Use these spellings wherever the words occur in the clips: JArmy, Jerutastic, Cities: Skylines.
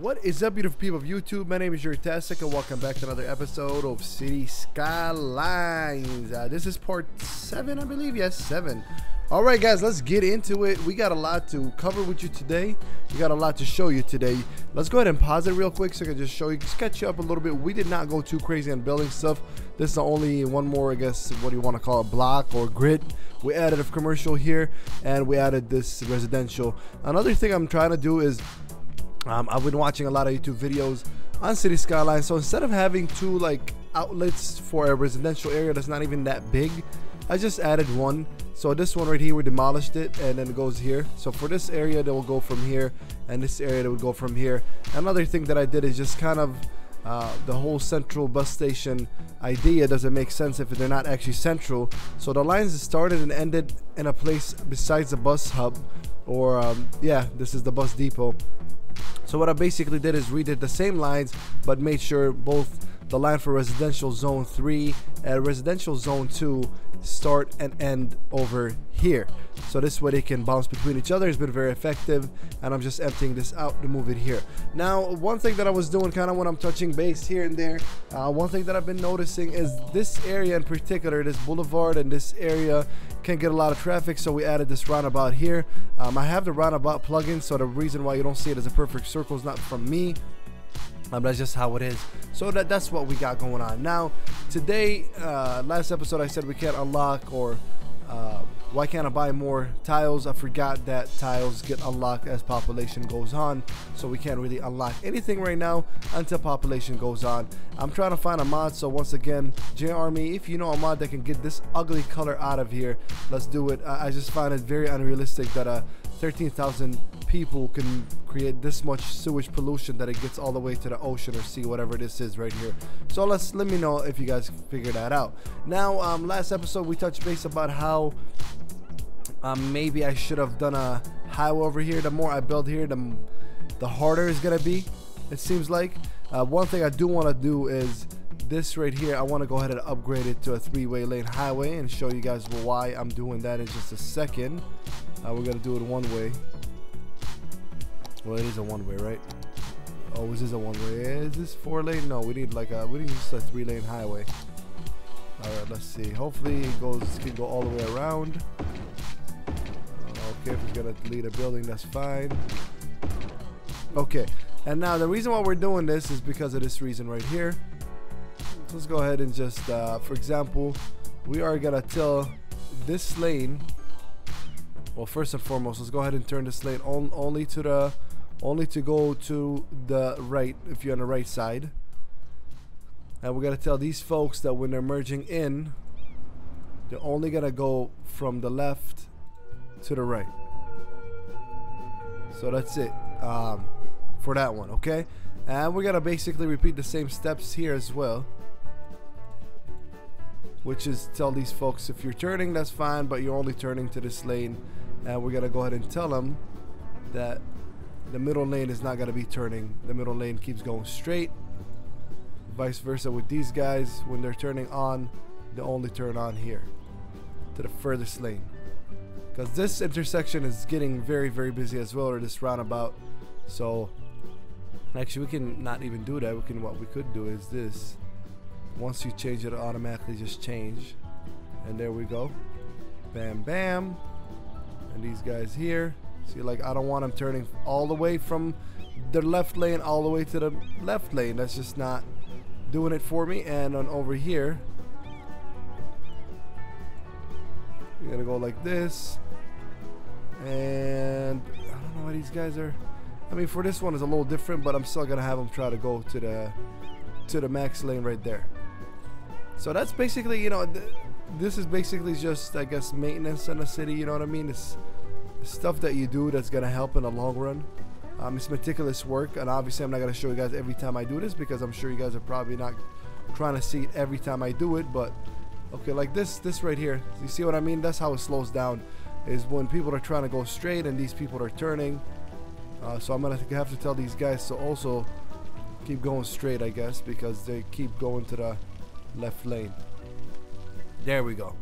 What is up, beautiful people of YouTube? My name is Jerutastic, and welcome back to another episode of City Skylines. This is part 7, I believe. Yes, 7. Alright guys, let's get into it. We got a lot to cover with you today. We got a lot to show you today. Let's go ahead and pause it real quick so I can just show you, just catch you up a little bit. We did not go too crazy on building stuff. This is the only one more, I guess, what do you want to call it, block or grid. We added a commercial here, and we added this residential. Another thing I'm trying to do is I've been watching a lot of YouTube videos on City Skyline, so instead of having two like outlets for a residential area that's not even that big, I just added one. So this one right here, we demolished it, and then it goes here. So for this area, that will go from here, and this area that would go from here. Another thing that I did is just kind of the whole central bus station idea doesn't make sense if they're not actually central. So the lines started and ended in a place besides the bus hub, or yeah, this is the bus depot. So what I basically did is redid the same lines, but made sure both the line for residential zone 3 and residential zone 2 start and end over here. So this way they can bounce between each other. It's been very effective, and I'm just emptying this out to move it here. Now, one thing that I was doing kind of when I'm touching base here and there, one thing that I've been noticing is this area in particular, this boulevard and this area can get a lot of traffic, so we added this roundabout here. I have the roundabout plugin, so the reason why you don't see it as a perfect circle is not from me. That's just how it is. So that's what we got going on. Now today, last episode I said we can't unlock, or why can't I buy more tiles? I forgot that tiles get unlocked as population goes on, so we can't really unlock anything right now until population goes on. I'm trying to find a mod, so once again, JArmy, if you know a mod that can get this ugly color out of here, let's do it. I just find it very unrealistic that 13,000 people can create this much sewage pollution that it gets all the way to the ocean or sea, whatever this is right here. So let me know if you guys figure that out. Now, last episode we touched base about how maybe I should have done a highway over here. The more I build here, the harder it's gonna be, it seems like. One thing I do want to do is this right here. I want to go ahead and upgrade it to a three-way lane highway and show you guys why I'm doing that in just a second. We're gonna do it one way. Well, it is a one-way, right? Oh, is this a one-way? Is this four-lane? No, we need like a, we need just a three-lane highway. All right, let's see. Hopefully, it goes, can go all the way around. Okay, if it's gonna lead a building, that's fine. Okay, and now the reason why we're doing this is because of this reason right here. So let's go ahead and just, for example, we are gonna tell this lane. Well, first and foremost, let's go ahead and turn this lane only to go to the right if you're on the right side. And we're gonna tell these folks that when they're merging in, they're only gonna go from the left to the right. So that's it for that one, okay? And we're gonna basically repeat the same steps here as well, which is tell these folks if you're turning, that's fine, but you're only turning to this lane. And we're gonna go ahead and tell them that the middle lane is not gonna be turning. The middle lane keeps going straight. Vice versa with these guys, when they're turning on, they only turn on here to the furthest lane. Because this intersection is getting very, very busy as well, or this roundabout. So actually we can not even do that. We can, what we could do is this. Once you change it, automatically just change. And there we go. Bam, bam. And these guys here, see, like I don't want them turning all the way from the left lane all the way to the left lane. That's just not doing it for me. And on over here, you're gonna go like this. And I don't know why these guys are, I mean, for this one is a little different, but I'm still gonna have them try to go to the max lane right there. So that's basically, you know, this is basically just, I guess, maintenance in the city, you know what I mean? It's stuff that you do that's gonna help in the long run. It's meticulous work, and obviously I'm not gonna show you guys every time I do this because I'm sure you guys are probably not trying to see it every time I do it, but okay, like this right here, you see what I mean? That's how it slows down, is when people are trying to go straight and these people are turning. So I'm gonna have to tell these guys to also keep going straight, I guess, because they keep going to the left lane. There we go.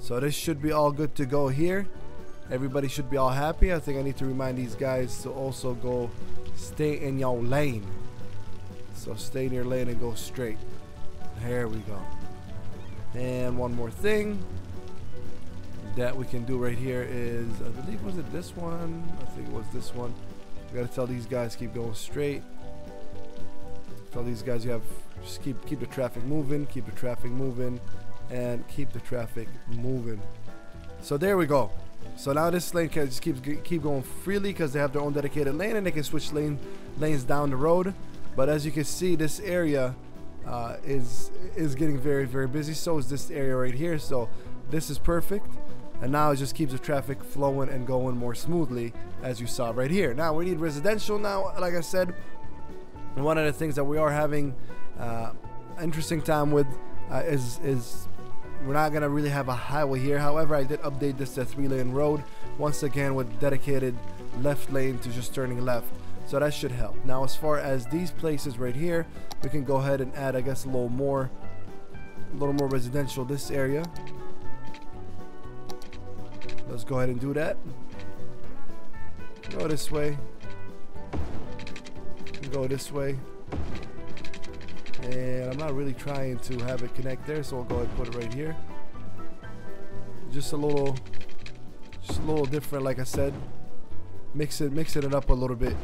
So this should be all good to go here. Everybody should be all happy. I think I need to remind these guys to also go Stay in your lane. So stay in your lane and go straight. There we go. And one more thing that we can do right here is, I believe, was it this one? I think it was this one. You gotta tell these guys keep going straight. Tell these guys you have, just keep the traffic moving, keep the traffic moving, and keep the traffic moving. So there we go. So now this lane can just keep going freely because they have their own dedicated lane and they can switch lanes down the road. But as you can see, this area is getting very, very busy. So is this area right here. So this is perfect. And now it just keeps the traffic flowing and going more smoothly, as you saw right here. Now we need residential now, like I said. And one of the things that we are having interesting time with is we're not gonna really have a highway here. However, I did update this to a 3-lane road once again with dedicated left lane to just turning left, so that should help. Now as far as these places right here, we can go ahead and add, I guess, a little more residential this area. Let's go ahead and do that. Go this way, go this way, and I'm not really trying to have it connect there, so I'll go ahead and put it right here. Just a little different, like I said, mixing it up a little bit.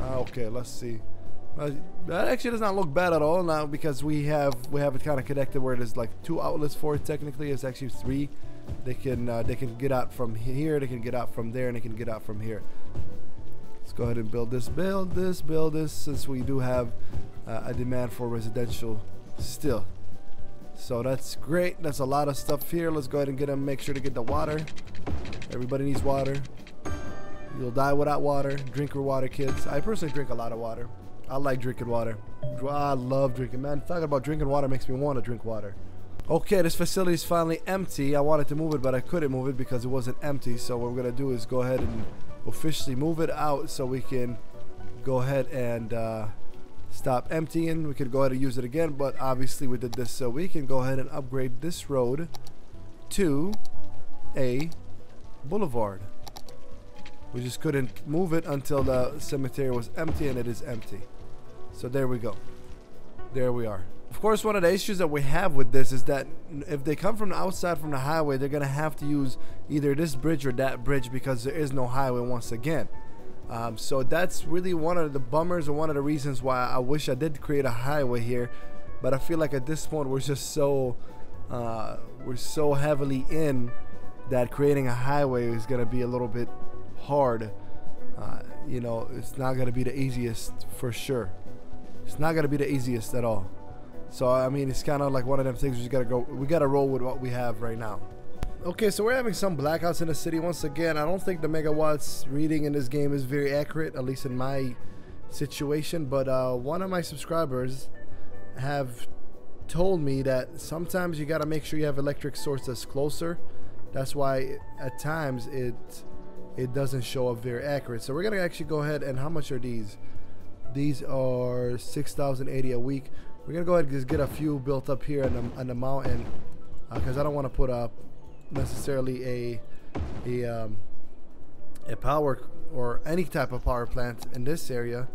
Okay, let's see. That actually does not look bad at all now, because we have it kind of connected where there's like 2 outlets for it. Technically it's actually 3. They can get out from here, they can get out from there, and they can get out from here. Let's go ahead and build this, since we do have a demand for residential still. So that's great. That's a lot of stuff here. Let's go ahead and get them, make sure to get the water. Everybody needs water. You'll die without water. Drink your water, kids. I personally drink a lot of water. I like drinking water. I love drinking, man. Talking about drinking water makes me want to drink water. Okay, this facility is finally empty. I wanted to move it, but I couldn't move it because it wasn't empty. So what we're gonna do is go ahead and officially move it out, so we can go ahead and stop emptying. We could go ahead and use it again, but obviously we did this so we can go ahead and upgrade this road to a boulevard. We just couldn't move it until the cemetery was empty, and it is empty. So there we go, there we are. Of course, one of the issues that we have with this is that if they come from the outside, from the highway, they're gonna have to use either this bridge or that bridge because there is no highway once again. So that's really one of the bummers, or one of the reasons why I wish I did create a highway here, but I feel like at this point we're just so we're so heavily in that creating a highway is gonna be a little bit hard. You know, it's not gonna be the easiest for sure. It's not gonna be the easiest at all. So I mean, it's kind of like one of them things we gotta roll with what we have right now. Okay, so we're having some blackouts in the city once again. I don't think the megawatts reading in this game is very accurate, at least in my situation, but one of my subscribers have told me that sometimes you gotta make sure you have electric source that's closer. That's why at times it doesn't show up very accurate. So we're gonna actually go ahead and, how much are these? These are 6,080 a week. We're gonna go ahead and just get a few built up here on the mountain, because I don't want to put up necessarily a power or any type of power plant in this area,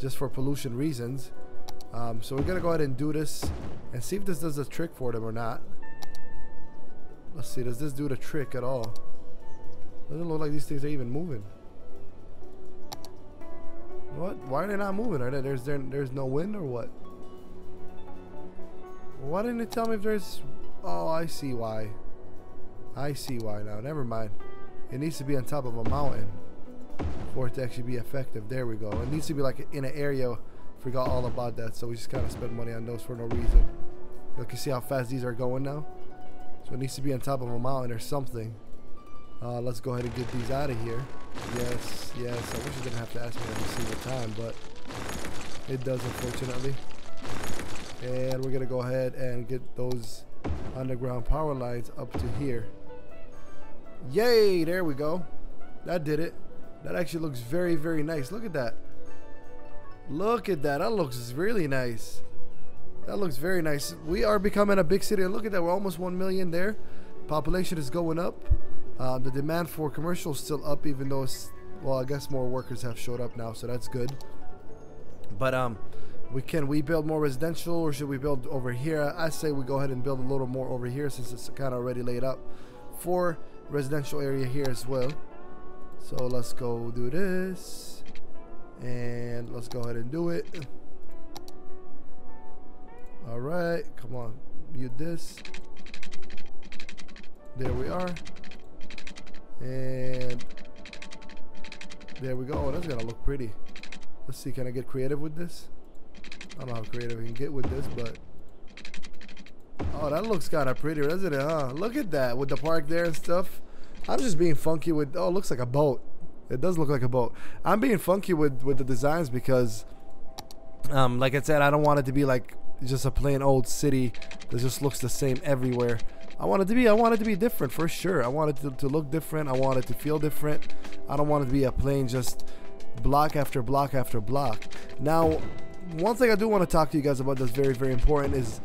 just for pollution reasons. So we're gonna go ahead and do this and see if this does a trick for them or not. Let's see, does this do the trick at all? Doesn't look like these things are even moving. What? Why are they not moving? Are they, there's no wind or what? Why didn't it tell me if there's... Oh, I see why. I see why now. Never mind. It needs to be on top of a mountain for it to actually be effective. There we go. It needs to be like in an area. Forgot all about that. So we just kind of spend money on those for no reason. Look, you see how fast these are going now? So it needs to be on top of a mountain or something. Let's go ahead and get these out of here. Yes, yes. I wish you didn't have to ask me every single time, but it does, unfortunately. And we're gonna go ahead and get those underground power lines up to here. Yay, there we go. That did it. That actually looks very, very nice. Look at that. Look at that. That looks really nice. That looks very nice. We are becoming a big city, and look at that, we're almost 1 million there. Population is going up. The demand for commercial is still up, even though it's Well, I guess more workers have showed up now, so that's good. But can we build more residential, or should we build over here? I say we go ahead and build a little more over here, since it's kind of already laid up for residential area here as well. So let's go do this, and let's go ahead and do it. All right, come on, mute this. There we are, and there we go. Oh, that's gonna look pretty. Let's see, can I get creative with this? I don't know how creative I can get with this, but oh, that looks kind of pretty, doesn't it, huh? Look at that, with the park there and stuff. I'm just being funky with, oh, it looks like a boat. It does look like a boat. I'm being funky with the designs because, like I said, I don't want it to be like just a plain old city that just looks the same everywhere. I want it to be different for sure. I want it to look different. I want it to feel different. I don't want it to be a plain just block after block after block. Now, one thing I do want to talk to you guys about that's very, very important is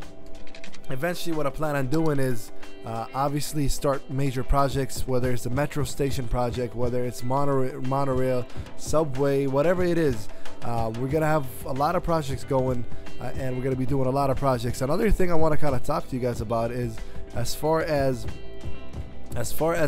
eventually what I plan on doing is obviously start major projects, whether it's a metro station project, whether it's monorail, subway, whatever it is. We're going to have a lot of projects going, and we're going to be doing a lot of projects. Another thing I want to kind of talk to you guys about is as far as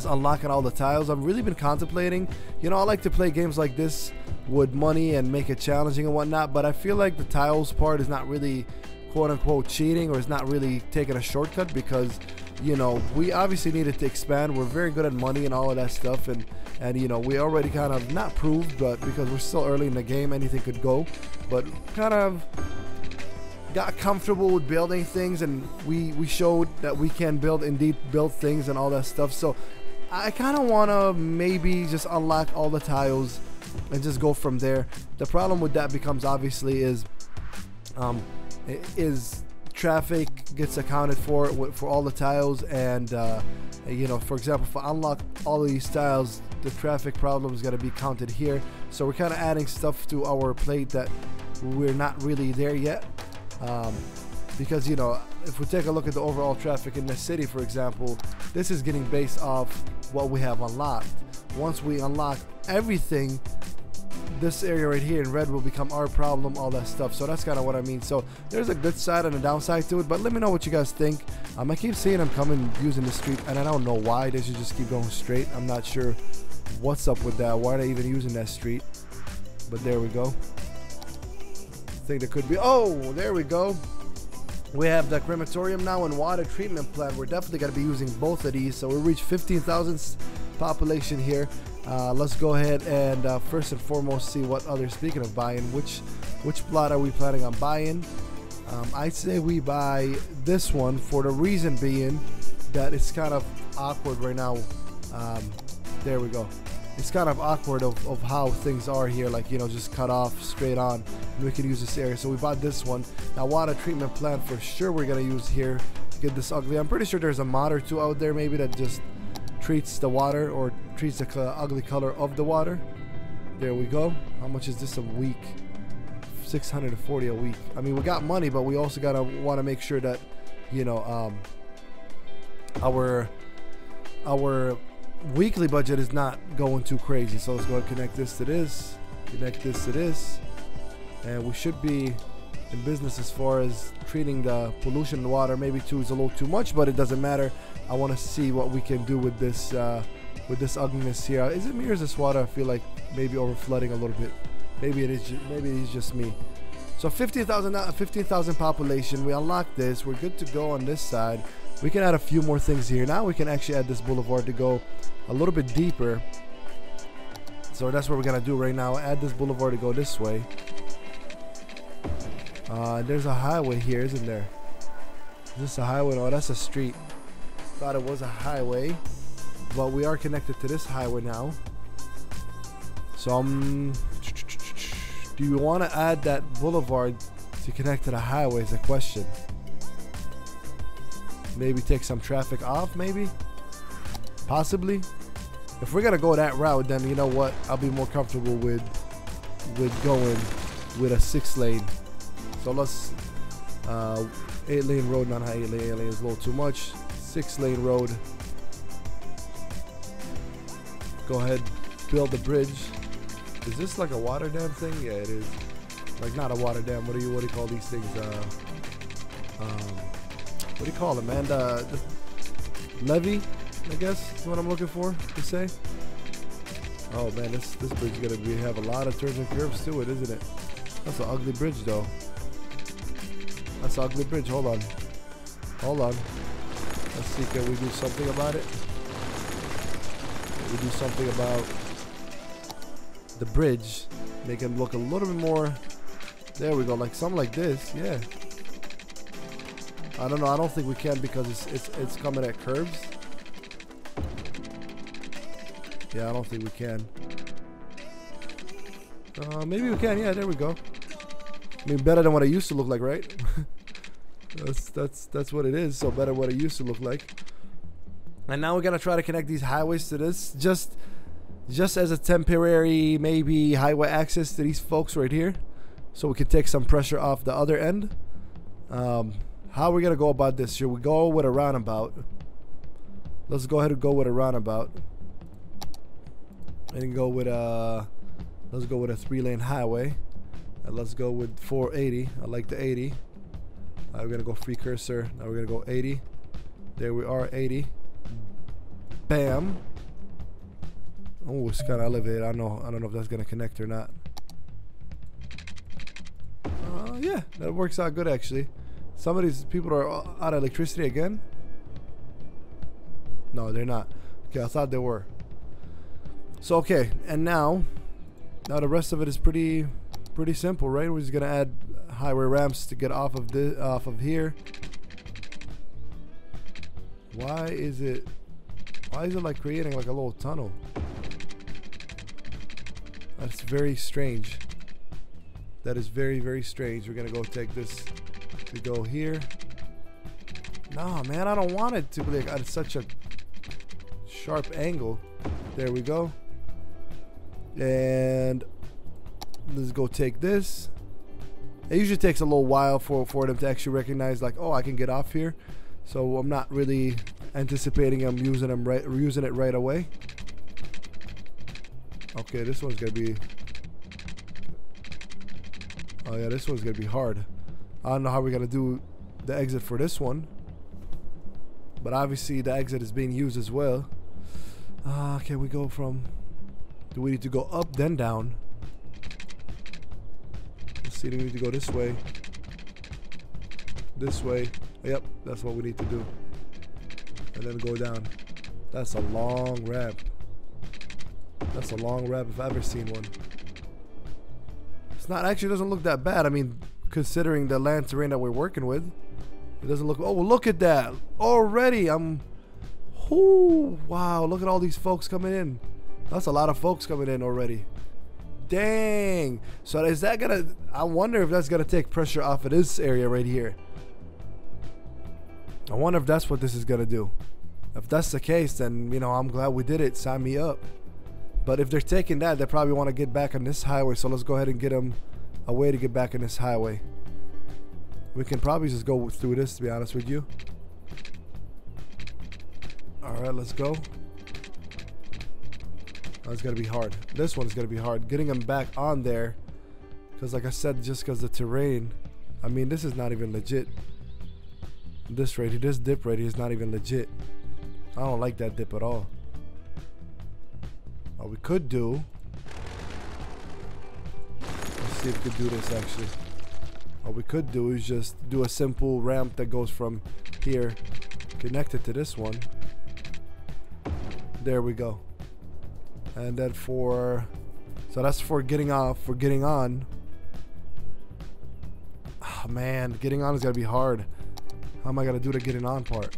unlocking all the tiles, I've really been contemplating, you know, I like to play games like this with money and make it challenging and whatnot, but I feel like the tiles part is not really quote-unquote cheating, or it's not really taking a shortcut, because, you know, we obviously needed to expand. We're very good at money and all of that stuff, and you know, we already kind of not proved, but because we're still early in the game, anything could go, but kind of got comfortable with building things, and we showed that we can indeed build things and all that stuff. So I kind of want to maybe just unlock all the tiles and just go from there. The problem with that becomes obviously is traffic gets accounted for all the tiles, and you know, for example, if I unlock all these tiles, the traffic problem is going to be counted here. So we're kind of adding stuff to our plate that we're not really there yet, because, you know, if we take a look at the overall traffic in the city, for example, this is getting based off what we have unlocked. Once we unlock everything, this area right here in red will become our problem, all that stuff. So that's kind of what I mean. So there's a good side and a downside to it, but let me know what you guys think. I keep seeing them coming using the street, and I don't know why they should just keep going straight. I'm not sure what's up with that. Why are they even using that street? But there we go. I think there could be, oh, there we go. We have the crematorium now and water treatment plant. We're definitely going to be using both of these, so we reach 15,000 population here. Let's go ahead and first and foremost see what other, speaking of buying, which plot are we planning on buying? I say we buy this one, for the reason being that it's kind of awkward right now. There we go. It's kind of awkward of how things are here, like, you know, just cut off straight on, and we could use this area, so we bought this one. Now, water treatment plant for sure we're gonna use here to get this ugly. I'm pretty sure there's a mod or two out there maybe that just treats the water, or treats the ugly color of the water. There we go. How much is this a week? 640 a week. I mean, we got money, but we also gotta want to make sure that, you know, our weekly budget is not going too crazy. So let's go ahead and connect this to this, connect this to this, and we should be in business as far as treating the pollution in the water. Maybe two is a little too much, but it doesn't matter. I want to see what we can do with this ugliness here. Is it me or is this water? I feel like maybe over flooding a little bit. Maybe it is. Maybe it is just me. So 15,000 population. We unlock this. We're good to go on this side. We can add a few more things here. Now we can actually add this boulevard to go a little bit deeper. So that's what we're gonna do right now. Add this boulevard to go this way. There's a highway here, isn't there? Is this a highway? No, that's a street. Thought it was a highway, but we are connected to this highway now. So do you want to add that boulevard to connect to the highway is a question. Maybe take some traffic off, maybe, possibly. If we're gonna go that route, then you know what, I'll be more comfortable with going with a 6-lane. So let's 8-lane road, not 8-lane is a little too much. 6-lane road. Go ahead, build the bridge. Is this like a water dam thing? Yeah, it is. Like not a water dam. What do you call these things? What do you call them, man? Levy, I guess is what I'm looking for to say. Oh man, this bridge is gonna have a lot of turns and curves to it, isn't it? That's an ugly bridge though. That's an ugly bridge. Hold on. Hold on. Let's see, can we do something about it? Can we do something about the bridge? Make him look a little bit more. There we go. Like something like this. Yeah. I don't know. I don't think we can because it's coming at curves. Yeah, I don't think we can. Maybe we can. Yeah, there we go. I mean, better than what it used to look like, right? that's what it is. So better what it used to look like. And now we're gonna try to connect these highways to this, just as a temporary maybe highway access to these folks right here, so we can take some pressure off the other end. How are we gonna go about this? Should we go with a roundabout? Let's go ahead and go with a roundabout, and go with a. Let's go with a 3-lane highway. And let's go with 480. I like the 80. We're gonna go free cursor. Now we're gonna go 80. There we are, 80. Bam. Oh, it's kind of elevated. I don't know if that's gonna connect or not. Yeah, that works out good actually. Some of these people are out of electricity again. No, they're not. Okay, I thought they were. So okay, and now the rest of it is pretty simple, right? We're just gonna add highway ramps to get off of this, off of here. Why is it like creating like a little tunnel? That's very strange. That is very, very strange. We're gonna go take this to go here. Nah, man, I don't want it to be like at such a sharp angle. There we go. And let's go take this. It usually takes a little while for them to actually recognize, like, oh, I can get off here. So I'm not really anticipating I'm using it right away. Okay, this one's gonna be. Oh yeah, this one's gonna be hard. I don't know how we're gonna do the exit for this one. But obviously the exit is being used as well. Can we go from? Do we need to go up then down? See, we need to go this way. This way. Yep, that's what we need to do. And then go down. That's a long ramp. That's a long ramp if I've ever seen one. It's not actually doesn't look that bad. I mean, considering the land terrain that we're working with, it doesn't look. Oh, look at that already. Oh wow! Look at all these folks coming in. That's a lot of folks coming in already. Dang. So is that gonna, I wonder if that's gonna take pressure off of this area right here. I wonder if that's what this is gonna do. If that's the case, then, you know, I'm glad we did it. Sign me up. But if they're taking that, they probably want to get back on this highway. So let's go ahead and get them a way to get back on this highway. We can probably just go through this, to be honest with you. All right, let's go. It's gonna be hard. This one's gonna be hard getting them back on there, because like I said, just because the terrain, I mean, this is not even legit. This right here, this dip right here is not even legit. I don't like that dip at all. What we could do, let's see if we could do this actually. What we could do is just do a simple ramp that goes from here, connected to this one. There we go. And then for, so that's for getting off, for getting on. Oh man, getting on is gonna be hard. How am I gonna do the getting on part?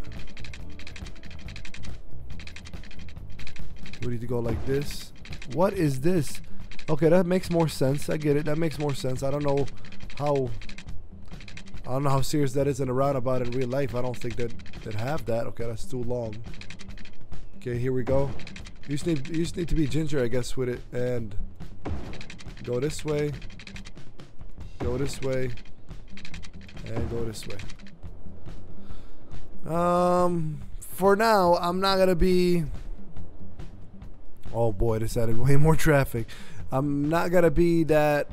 We need to go like this. What is this? Okay, that makes more sense. I get it. That makes more sense. I don't know how serious that is in a roundabout in real life. I don't think that they'd have that. Okay, that's too long. Okay, here we go. You just need to be ginger, I guess, with it, and go this way, go this way, and go this way. For now, I'm not gonna be. Oh boy, this added way more traffic. I'm not gonna be that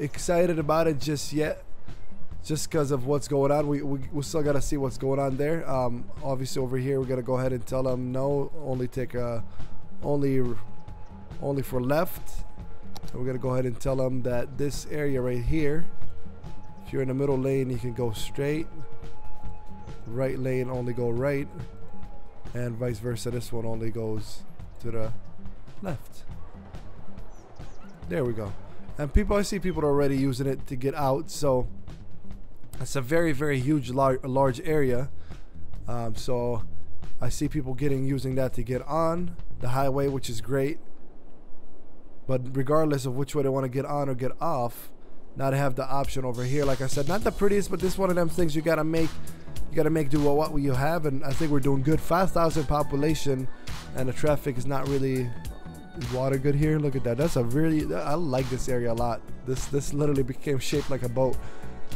excited about it just yet, just because of what's going on. We still gotta see what's going on there. Obviously over here we're gonna go ahead and tell them no, only take a only for left. And we're gonna go ahead and tell them that this area right here, if you're in the middle lane, you can go straight. Right lane, only go right, and vice versa. This one only goes to the left. There we go. And people, I see people already using it to get out, so it's a very, very huge large area. So I see people using that to get on the highway, which is great. But regardless of which way they want to get on or get off, now they have the option over here. Like I said, not the prettiest, but this one of them things you gotta make. You gotta make do with what you have, and I think we're doing good. 5,000 population, and the traffic is not really water good here. Look at that. That's a really, I like this area a lot. This literally became shaped like a boat.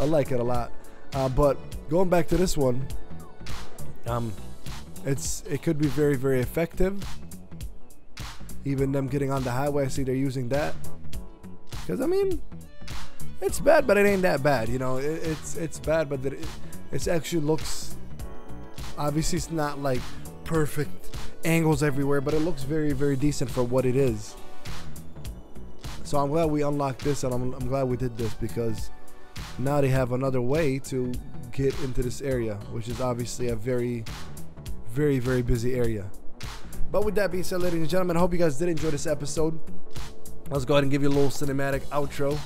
I like it a lot. But going back to this one, it could be very, very effective. Even them getting on the highway, I see they're using that. Because I mean, it's bad, but it ain't that bad. You know, it's bad, but it actually looks, obviously it's not like perfect angles everywhere, but it looks very, very decent for what it is. So I'm glad we unlocked this, and I'm glad we did this, because now they have another way to get into this area, which is obviously a very, very busy area. But with that being said, ladies and gentlemen, I hope you guys did enjoy this episode. Let's go ahead and give you a little cinematic outro.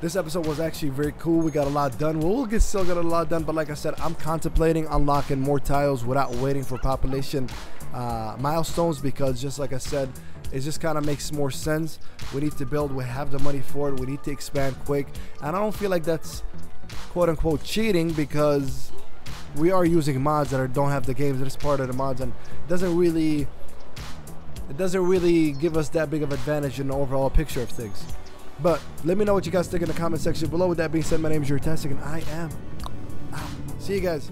This episode was actually very cool. We got a lot done. Still got a lot done, but like I said, I'm contemplating unlocking more tiles without waiting for population milestones, because just like I said, it just kind of makes more sense. We need to build. We have the money for it. We need to expand quick. And I don't feel like that's quote-unquote cheating, because we are using mods that don't have the games. It's part of the mods, and it doesn't really give us that big of advantage in the overall picture of things. But let me know what you guys think in the comment section below. With that being said, my name is Jerutastic, and I am out. See you guys.